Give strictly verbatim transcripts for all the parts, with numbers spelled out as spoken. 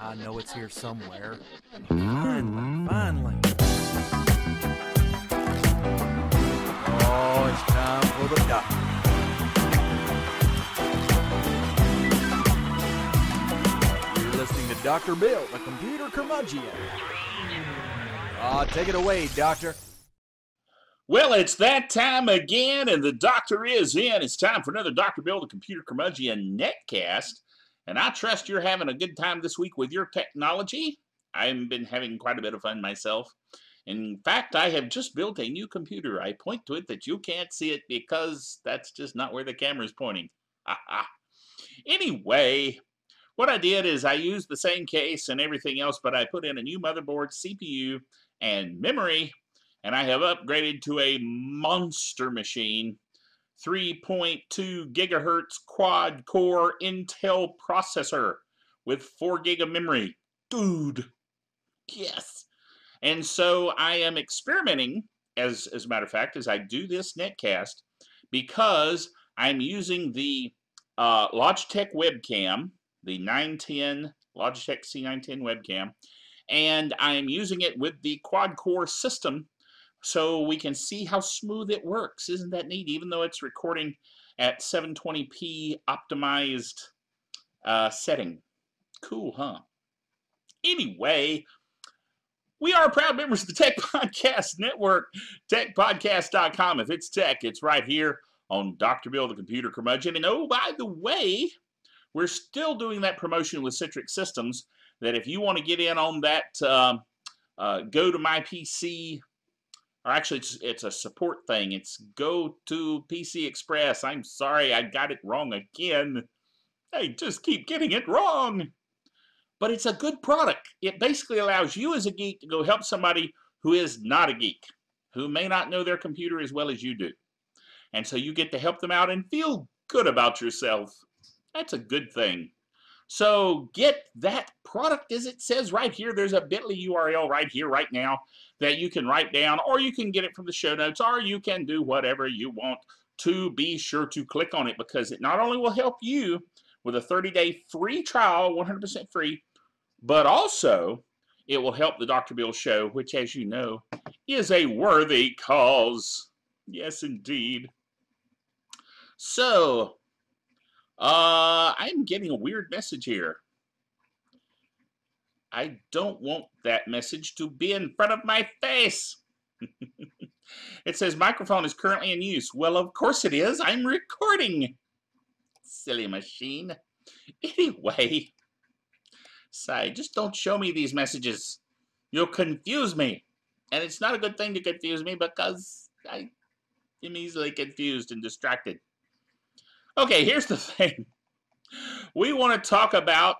I know it's here somewhere. Finally, finally. Oh, it's time for the duck. Listening to Doctor Bill, the computer curmudgeon. Ah, oh, take it away, Doctor. Well, it's that time again, and the doctor is in. It's time for another Doctor Bill, the computer curmudgeon netcast. And I trust you're having a good time this week with your technology. I've been having quite a bit of fun myself. In fact, I have just built a new computer. I point to it that you can't see it because that's just not where the camera's pointing. Ha ha. Anyway. What I did is I used the same case and everything else, but I put in a new motherboard, C P U, and memory, and I have upgraded to a monster machine, three point two gigahertz quad-core Intel processor with four gig of memory. Dude, yes. And so I am experimenting, as, as a matter of fact, as I do this netcast, because I'm using the uh, Logitech webcam, the nine ten Logitech C nine ten webcam, and I am using it with the quad-core system so we can see how smooth it works. Isn't that neat? Even though it's recording at seven twenty p optimized uh, setting. Cool, huh? Anyway, we are proud members of the Tech Podcast Network, tech podcast dot com. If it's tech, it's right here on Doctor Bill, the computer curmudgeon. And oh, by the way, we're still doing that promotion with Citrix Systems, that if you want to get in on that, uh, uh, go to my P C, or actually it's, it's a support thing. It's GoToPC Express. I'm sorry, I got it wrong again. I just keep getting it wrong. But it's a good product. It basically allows you as a geek to go help somebody who is not a geek, who may not know their computer as well as you do. And so you get to help them out and feel good about yourself. That's a good thing. So get that product, as it says right here. There's a bit dot l y U R L right here, right now, that you can write down, or you can get it from the show notes, or you can do whatever you want to be sure to click on it, because it not only will help you with a thirty day free trial, one hundred percent free, but also it will help the Doctor Bill Show, which, as you know, is a worthy cause. Yes, indeed. So Uh, I'm getting a weird message here. I don't want that message to be in front of my face. It says microphone is currently in use. Well, of course it is. I'm recording. Silly machine. Anyway, sorry, just don't show me these messages. You'll confuse me. And it's not a good thing to confuse me, because I am easily confused and distracted. Okay, here's the thing. We want to talk about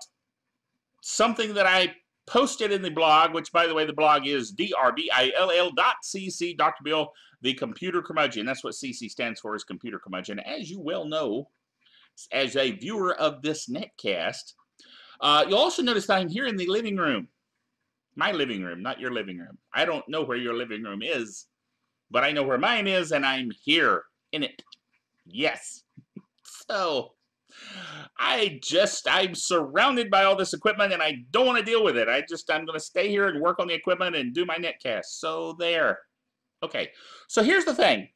something that I posted in the blog, which, by the way, the blog is d r bill dot c c, Doctor Bill, the computer curmudgeon. That's what C C stands for, is computer curmudgeon. As you well know, as a viewer of this netcast, uh, you'll also notice that I'm here in the living room. My living room, not your living room. I don't know where your living room is, but I know where mine is, and I'm here in it. Yes. So, I just, I'm surrounded by all this equipment, and I don't want to deal with it. I just, I'm going to stay here and work on the equipment and do my netcast. So, there. Okay. So, here's the thing.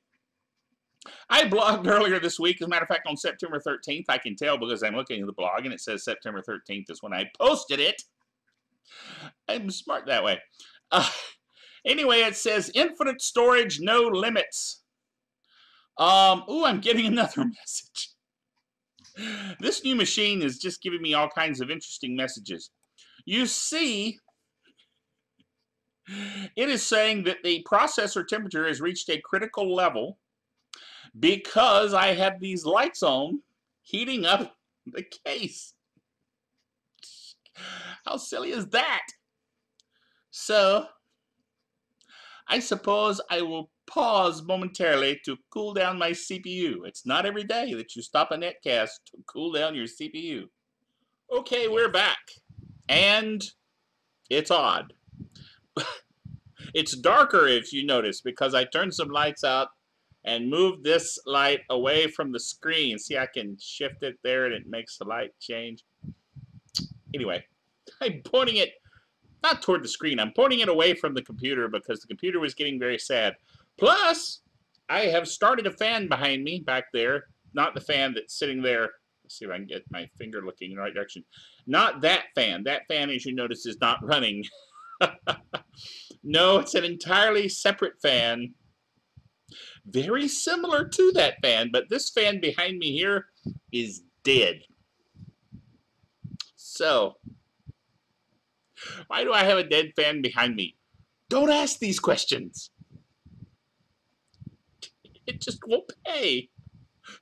I blogged earlier this week. As a matter of fact, on September thirteenth, I can tell because I'm looking at the blog, and it says September thirteenth is when I posted it. I'm smart that way. Uh, anyway, it says, infinite storage, no limits. Um, ooh, I'm getting another message. This new machine is just giving me all kinds of interesting messages. You see, it is saying that the processor temperature has reached a critical level because I have these lights on heating up the case. How silly is that? So, I suppose I will pause momentarily to cool down my C P U. It's not every day that you stop a netcast to cool down your C P U. Okay, we're back. And it's odd. It's darker, if you notice, because I turned some lights out and moved this light away from the screen. See, I can shift it there and it makes the light change. Anyway, I'm pointing it not toward the screen. I'm pointing it away from the computer because the computer was getting very sad. Plus, I have started a fan behind me back there. Not the fan that's sitting there. Let's see if I can get my finger looking in the right direction. Not that fan. That fan, as you notice, is not running. No, it's an entirely separate fan. Very similar to that fan, but this fan behind me here is dead. So, why do I have a dead fan behind me? Don't ask these questions. It just won't pay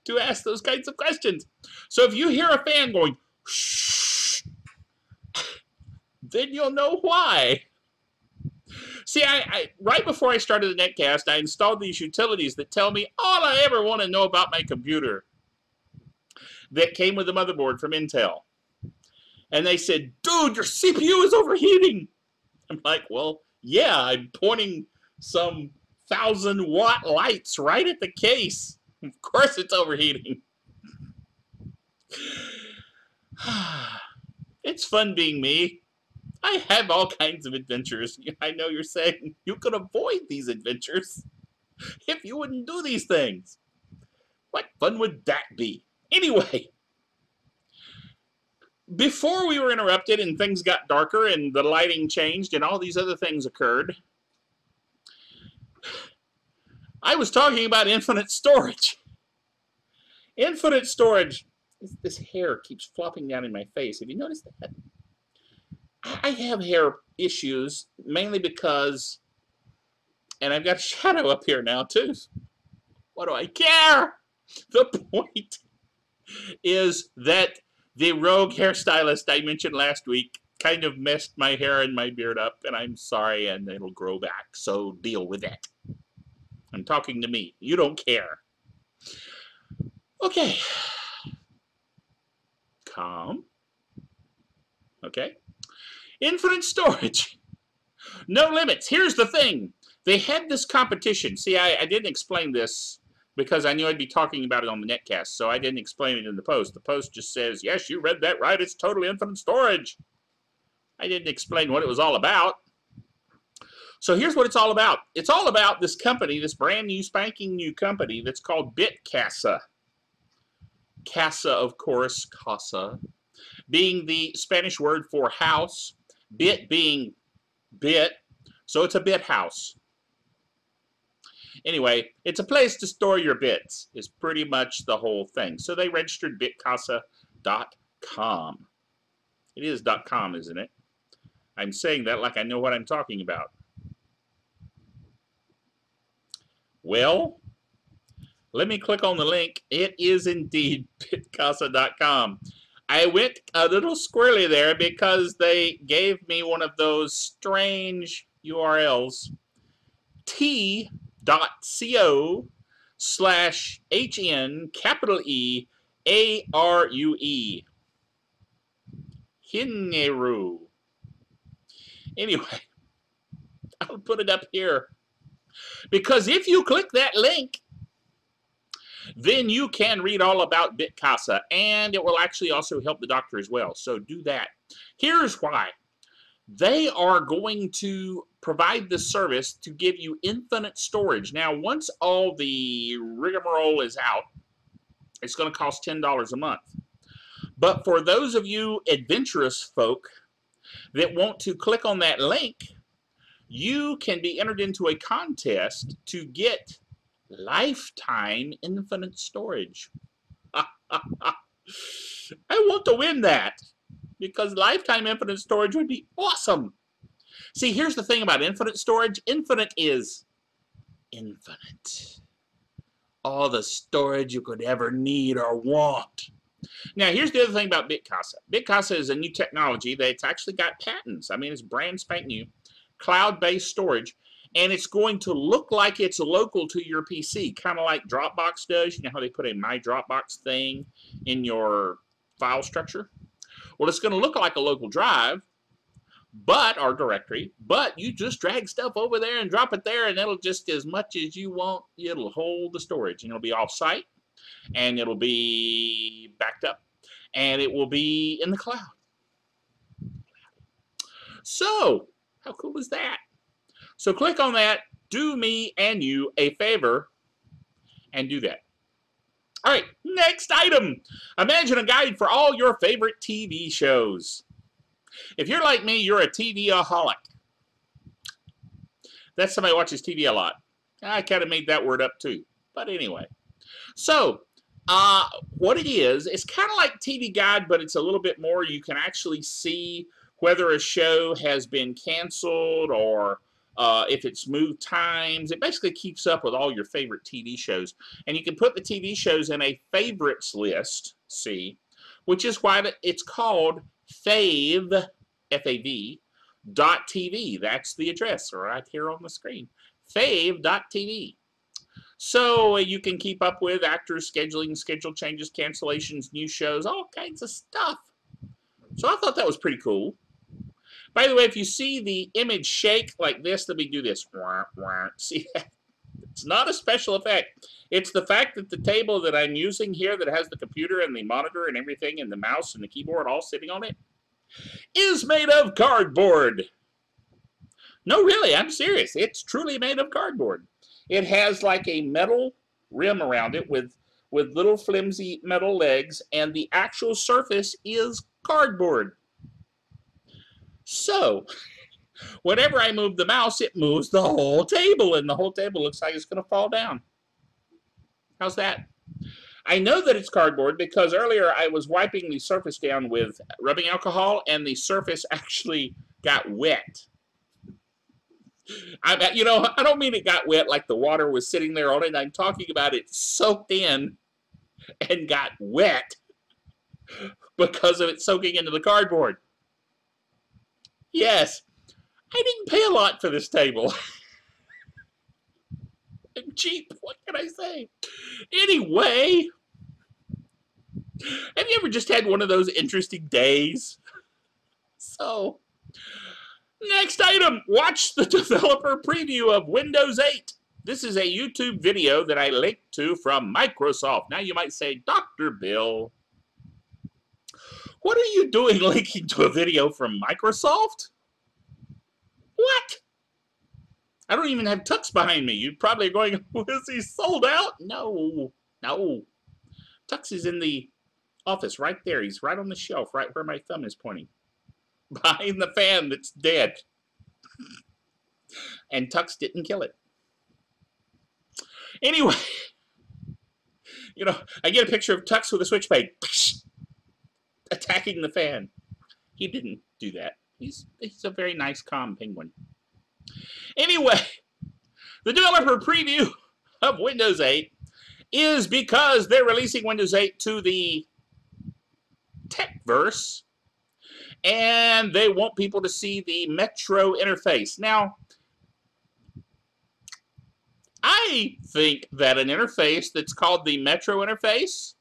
to ask those kinds of questions. So if you hear a fan going, shh, then you'll know why. See, I, I right before I started the netcast, I installed these utilities that tell me all I ever want to know about my computer that came with the motherboard from Intel. And they said, dude, your C P U is overheating. I'm like, well, yeah, I'm pointing some thousand watt lights right at the case. Of course it's overheating. It's fun being me. I have all kinds of adventures. I know you're saying you could avoid these adventures if you wouldn't do these things. What fun would that be? Anyway, before we were interrupted and things got darker and the lighting changed and all these other things occurred, I was talking about infinite storage. Infinite storage. This, this hair keeps flopping down in my face. Have you noticed that? I have hair issues mainly because, and I've got a shadow up here now too. What do I care? The point is that the rogue hairstylist I mentioned last week kind of messed my hair and my beard up, and I'm sorry, and it'll grow back, so deal with that. I'm talking to me. You don't care. Okay. Calm. Okay. Infinite storage. No limits. Here's the thing. They had this competition. See, I, I didn't explain this because I knew I'd be talking about it on the netcast, so I didn't explain it in the post. The post just says, yes, you read that right. It's totally infinite storage. I didn't explain what it was all about. So here's what it's all about. It's all about this company, this brand new spanking new company that's called Bitcasa. Casa, of course, casa, being the Spanish word for house, bit being bit, so it's a bit house. Anyway, it's a place to store your bits, is pretty much the whole thing. So they registered bitcasa dot com. It is .com, isn't it? I'm saying that like I know what I'm talking about. Well, let me click on the link. It is indeed bitcasa dot com. I went a little squirrely there because they gave me one of those strange U R Ls. t dot co slash H N capital E A R U E. Hineru. Anyway, I'll put it up here. Because if you click that link, then you can read all about Bitcasa, and it will actually also help the doctor as well. So do that. Here's why. They are going to provide this service to give you infinite storage. Now, once all the rigmarole is out, it's going to cost ten dollars a month. But for those of you adventurous folk that want to click on that link, you can be entered into a contest to get lifetime infinite storage. I want to win that because lifetime infinite storage would be awesome. See, here's the thing about infinite storage. Infinite is infinite. All the storage you could ever need or want. Now, here's the other thing about Bitcasa. Bitcasa is a new technology that's actually got patents. I mean, it's brand spanking new. Cloud-based storage, and it's going to look like it's local to your P C, kind of like Dropbox does. You know how they put a My Dropbox thing in your file structure? Well, it's going to look like a local drive, but or directory, but you just drag stuff over there and drop it there, and it'll just as much as you want. It'll hold the storage, and it'll be off-site, and it'll be backed up, and it will be in the cloud. So, how cool is that? So click on that, do me and you a favor, and do that. All right, next item. Imagine a guide for all your favorite T V shows. If you're like me, you're a T V-aholic. That's somebody who watches T V a lot. I kind of made that word up too, but anyway. So, uh, what it is, it's kind of like T V Guide, but it's a little bit more. You can actually see whether a show has been canceled or uh, if it's moved times. It basically keeps up with all your favorite T V shows. And you can put the T V shows in a favorites list, see, which is why it's called fav, F A V, dot T V. That's the address right here on the screen. fav dot T V. So you can keep up with actors, scheduling, schedule changes, cancellations, new shows, all kinds of stuff. So I thought that was pretty cool. By the way, if you see the image shake like this, let me do this. See that? It's not a special effect. It's the fact that the table that I'm using here that has the computer and the monitor and everything and the mouse and the keyboard all sitting on it is made of cardboard. No, really, I'm serious. It's truly made of cardboard. It has like a metal rim around it with, with little flimsy metal legs, and the actual surface is cardboard. So, whenever I move the mouse, it moves the whole table, and the whole table looks like it's going to fall down. How's that? I know that it's cardboard because earlier I was wiping the surface down with rubbing alcohol, and the surface actually got wet. I, you know, I don't mean it got wet like the water was sitting there on it. I'm talking about it soaked in and got wet because of it soaking into the cardboard. Yes, I didn't pay a lot for this table. I'm cheap, what can I say? Anyway, have you ever just had one of those interesting days? So... next item, watch the developer preview of Windows eight. This is a YouTube video that I linked to from Microsoft. Now you might say, Doctor Bill, what are you doing linking to a video from Microsoft? What? I don't even have Tux behind me. You probably are going, is he sold out? No, no. Tux is in the office right there. He's right on the shelf, right where my thumb is pointing. Behind the fan that's dead. And Tux didn't kill it. Anyway, you know, I get a picture of Tux with a switchblade attacking the fan. He didn't do that. He's, he's a very nice, calm penguin. Anyway, the developer preview of Windows eight is because they're releasing Windows eight to the Techverse. And they want people to see the Metro interface. Now, I think that an interface that's called the Metro interface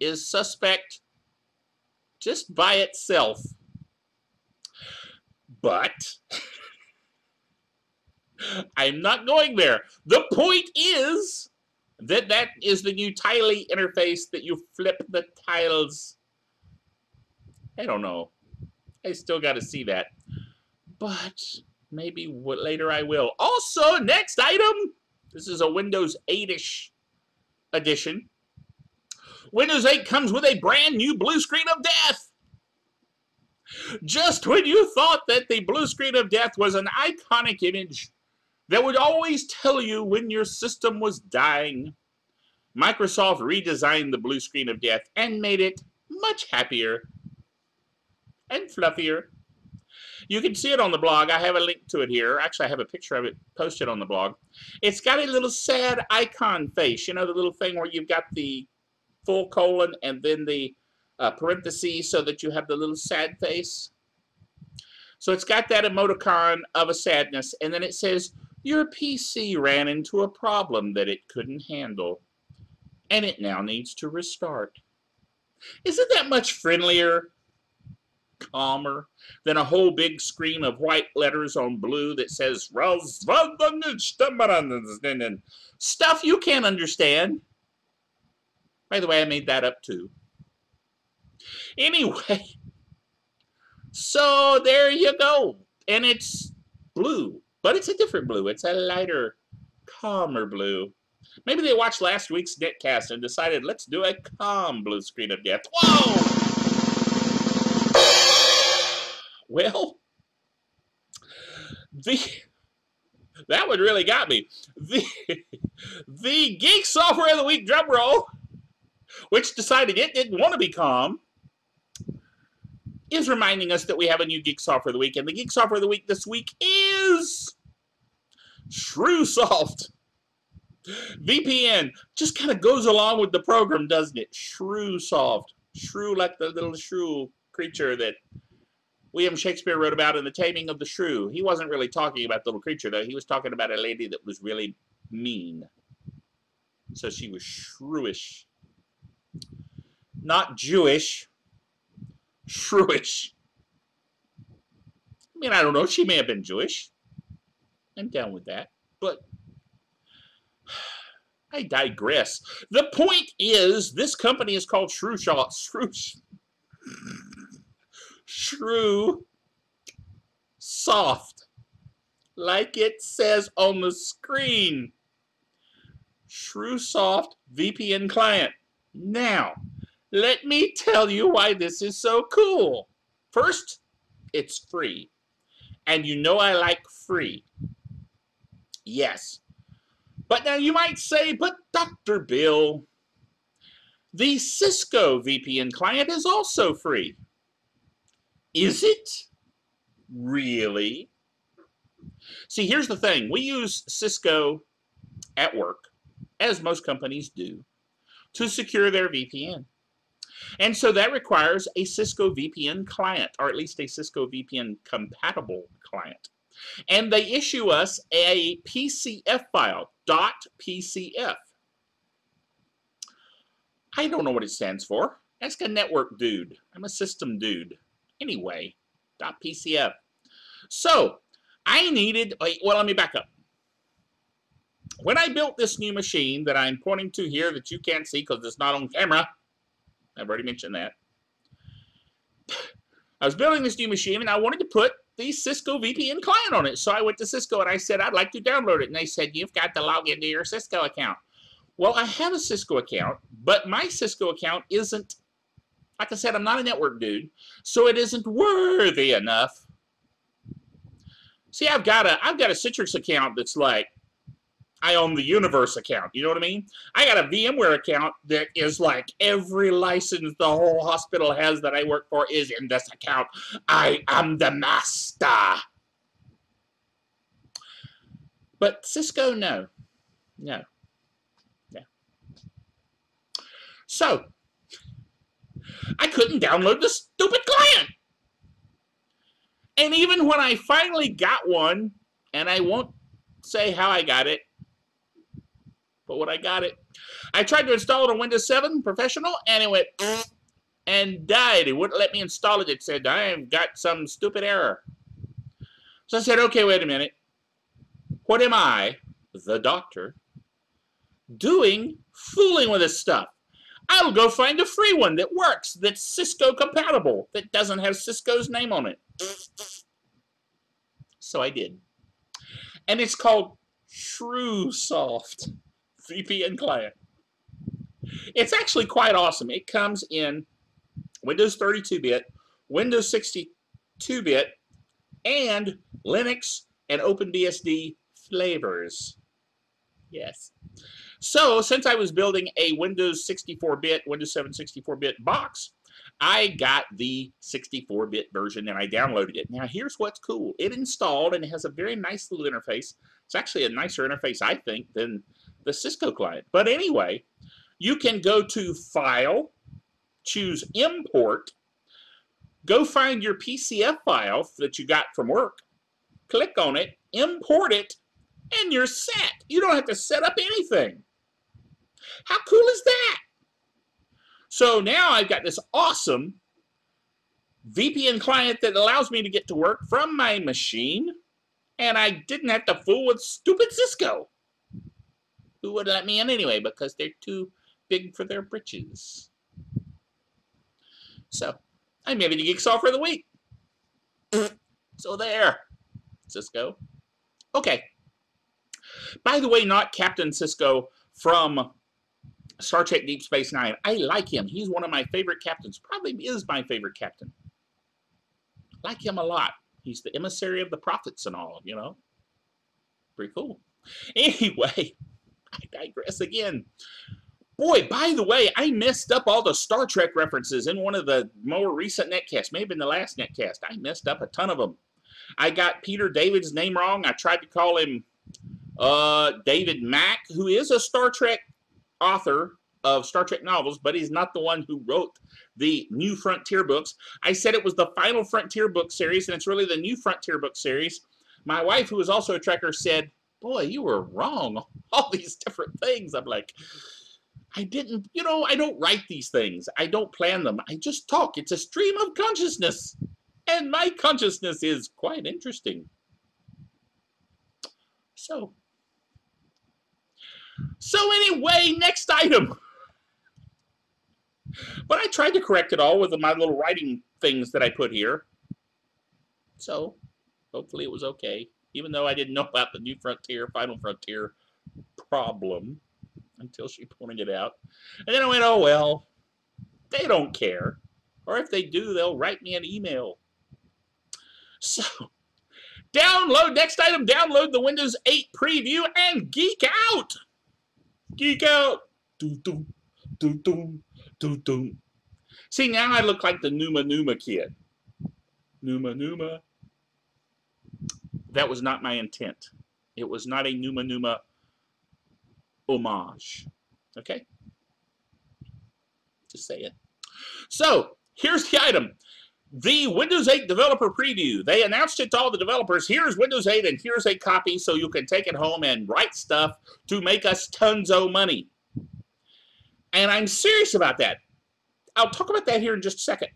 is suspect just by itself. But I'm not going there. The point is that that is the new tiley interface that you flip the tiles. I don't know. I still got to see that, but maybe later I will. Also, next item, this is a Windows eight-ish edition. Windows eight comes with a brand new blue screen of death. Just when you thought that the blue screen of death was an iconic image that would always tell you when your system was dying, Microsoft redesigned the blue screen of death and made it much happier and fluffier. You can see it on the blog. I have a link to it here. Actually, I have a picture of it posted on the blog. It's got a little sad icon face. You know, the little thing where you've got the full colon and then the uh, parentheses so that you have the little sad face. So it's got that emoticon of a sadness. And then it says, your P C ran into a problem that it couldn't handle, and it now needs to restart. Isn't that much friendlier? Calmer than a whole big screen of white letters on blue that says stuff you can't understand. By the way, I made that up too. Anyway, so there you go. and it's blue, but it's a different blue. It's a lighter, calmer blue. Maybe they watched last week's Bitcasa and decided, let's do a calm blue screen of death. Whoa! Well, the... that one really got me. The, the Geek Software of the Week drum roll, which decided it didn't want to be calm, is reminding us that we have a new Geek Software of the Week. And the Geek Software of the Week this week is Shrew Soft V P N. Just kind of goes along with the program, doesn't it? Shrew Soft. Shrew like the little shrew creature that William Shakespeare wrote about in The Taming of the Shrew. He wasn't really talking about the little creature, though. He was talking about a lady that was really mean. So she was shrewish. Not Jewish. Shrewish. I mean, I don't know. She may have been Jewish. I'm down with that. But I digress. The point is, this company is called Shrew Soft. Shrew Shrew Soft, like it says on the screen. Shrew Soft V P N Client. Now, let me tell you why this is so cool. First, it's free. And you know I like free. Yes. But now you might say, but Doctor Bill, the Cisco V P N client is also free. Is it? Really? See, here's the thing. We use Cisco at work, as most companies do, to secure their V P N. And so that requires a Cisco V P N client, or at least a Cisco V P N compatible client. And they issue us a P C F file, .pcf. I don't know what it stands for. Ask a network dude. I'm a system dude. Anyway, .pcf. So, I needed, well, let me back up. When I built this new machine that I'm pointing to here that you can't see because it's not on camera, I've already mentioned that. I was building this new machine and I wanted to put the Cisco V P N client on it. So I went to Cisco and I said, I'd like to download it. And they said, you've got to log into your Cisco account. Well, I have a Cisco account, but my Cisco account isn't, like I said, I'm not a network dude, so it isn't worthy enough. See, I've got a, I've got a Citrix account that's like, I own the universe account. You know what I mean? I got a VMware account that is like every license the whole hospital has that I work for is in this account. I am the master. But Cisco, no. No. No. So, I couldn't download the stupid client. And even when I finally got one, and I won't say how I got it, but when I got it, I tried to install it on Windows seven Professional, and it went and died. It wouldn't let me install it. It said, I've got some stupid error. So I said, okay, wait a minute. What am I, the doctor, doing fooling with this stuff? I'll go find a free one that works, that's Cisco compatible, that doesn't have Cisco's name on it. So I did. And it's called Shrew Soft V P N Client. It's actually quite awesome. It comes in Windows thirty-two bit, Windows sixty-two bit, and Linux and OpenBSD flavors. Yes. So since I was building a Windows sixty-four bit, Windows seven sixty-four bit box, I got the sixty-four bit version and I downloaded it. Now here's what's cool. It installed and it has a very nice little interface. It's actually a nicer interface, I think, than the Cisco client. But anyway, you can go to File, choose Import, go find your P C F file that you got from work, click on it, import it, and you're set. You don't have to set up anything. How cool is that? So now I've got this awesome V P N client that allows me to get to work from my machine, and I didn't have to fool with stupid Cisco, who would let me in anyway because they're too big for their britches. So I made it a Geek Software of the Week. So there. Cisco. Okay. By the way, not Captain Cisco from Star Trek Deep Space Nine. I like him. He's one of my favorite captains. Probably is my favorite captain. I like him a lot. He's the emissary of the prophets and all, you know. Pretty cool. Anyway, I digress again. Boy, by the way, I messed up all the Star Trek references in one of the more recent netcasts, maybe in the last netcast. I messed up a ton of them. I got Peter David's name wrong. I tried to call him uh, David Mack, who is a Star Trek author of Star Trek novels, but he's not the one who wrote the New Frontier books. I said it was the Final Frontier book series, and it's really the New Frontier book series. My wife, who is also a Trekker, said, boy, you were wrong on all these different things. I'm like, I didn't, you know, I don't write these things. I don't plan them. I just talk. It's a stream of consciousness. And my consciousness is quite interesting. So, so anyway, next item. But I tried to correct it all with my little writing things that I put here. So, hopefully it was okay. Even though I didn't know about the New Frontier, Final Frontier problem until she pointed it out. And then I went, oh, well, they don't care. Or if they do, they'll write me an email. So, download, next item, download the Windows eight preview and geek out. Geek out. Doo, doo, doo, doo, doo, doo. See, now I look like the Numa Numa kid. Numa Numa. That was not my intent. It was not a Numa Numa homage. Okay? Just say it. So, here's the item. The Windows eight developer preview. They announced it to all the developers. Here's Windows eight and here's a copy so you can take it home and write stuff to make us tons of money. And I'm serious about that. I'll talk about that here in just a second.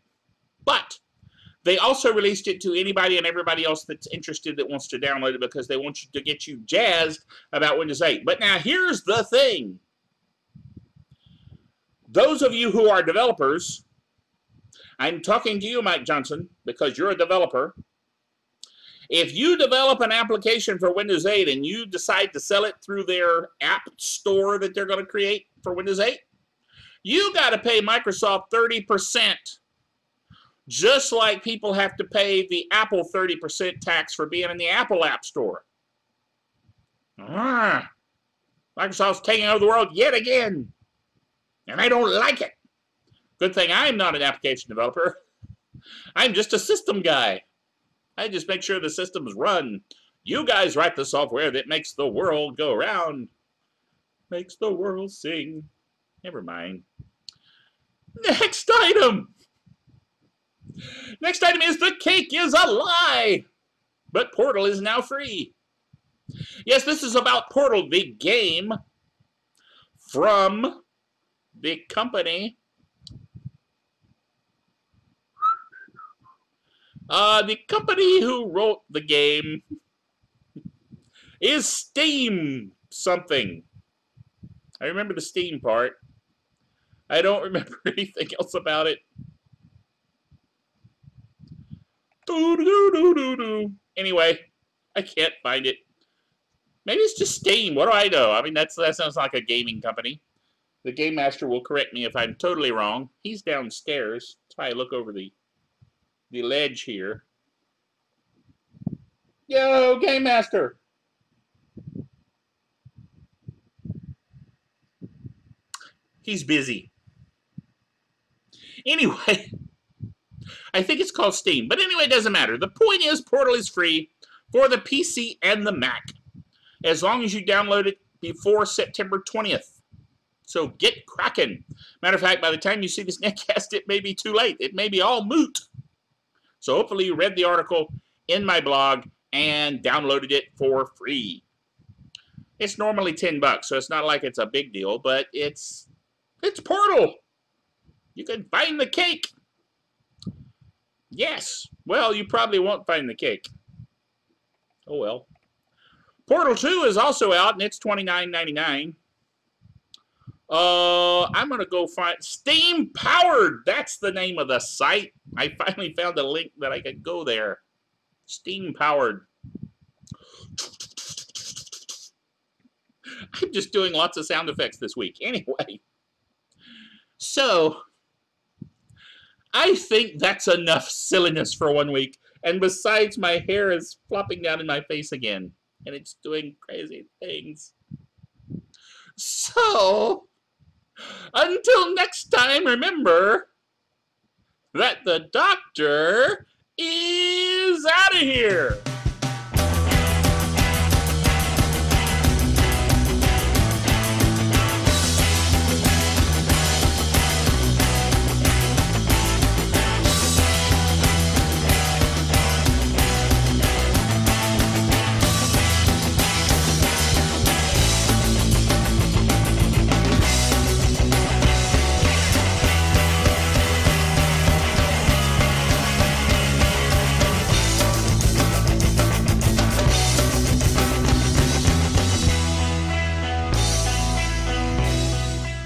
But they also released it to anybody and everybody else that's interested that wants to download it because they want you to get you jazzed about Windows eight. But now here's the thing. Those of you who are developers, I'm talking to you, Mike Johnson, because you're a developer. If you develop an application for Windows eight and you decide to sell it through their app store that they're going to create for Windows eight, you got to pay Microsoft thirty percent. Just like people have to pay the Apple thirty percent tax for being in the Apple App Store. Ah, Microsoft's taking over the world yet again. And I don't like it. Good thing I'm not an application developer. I'm just a system guy. I just make sure the systems run. You guys write the software that makes the world go round. Makes the world sing. Never mind. Next item. Next item is the cake is a lie, but Portal is now free. Yes, this is about Portal, the game from the company. Uh, the company who wrote the game is Steam something. I remember the Steam part. I don't remember anything else about it. Anyway, I can't find it. Maybe it's just Steam. What do I know? I mean, that's, that sounds like a gaming company. The Game Master will correct me if I'm totally wrong. He's downstairs. That's why I look over the, the ledge here. Yo, Game Master! He's busy. Anyway... I think it's called Steam, but anyway, it doesn't matter. The point is, Portal is free for the P C and the Mac, as long as you download it before September twentieth. So get cracking. Matter of fact, by the time you see this netcast, it may be too late. It may be all moot. So hopefully you read the article in my blog and downloaded it for free. It's normally ten bucks, so it's not like it's a big deal, but it's it's Portal. You can find the cake. Yes. Well, you probably won't find the cake. Oh, well. Portal two is also out, and it's twenty-nine ninety-nine. Uh, I'm going to go find... Steam Powered! That's the name of the site. I finally found a link that I could go there. Steam Powered. I'm just doing lots of sound effects this week. Anyway, so I think that's enough silliness for one week. And besides, my hair is flopping down in my face again, and it's doing crazy things. So, until next time, remember that the doctor is out of here.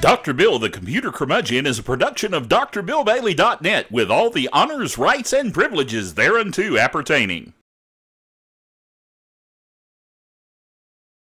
Doctor Bill, the Computer Curmudgeon, is a production of dr bill bailey dot net with all the honors, rights, and privileges thereunto appertaining.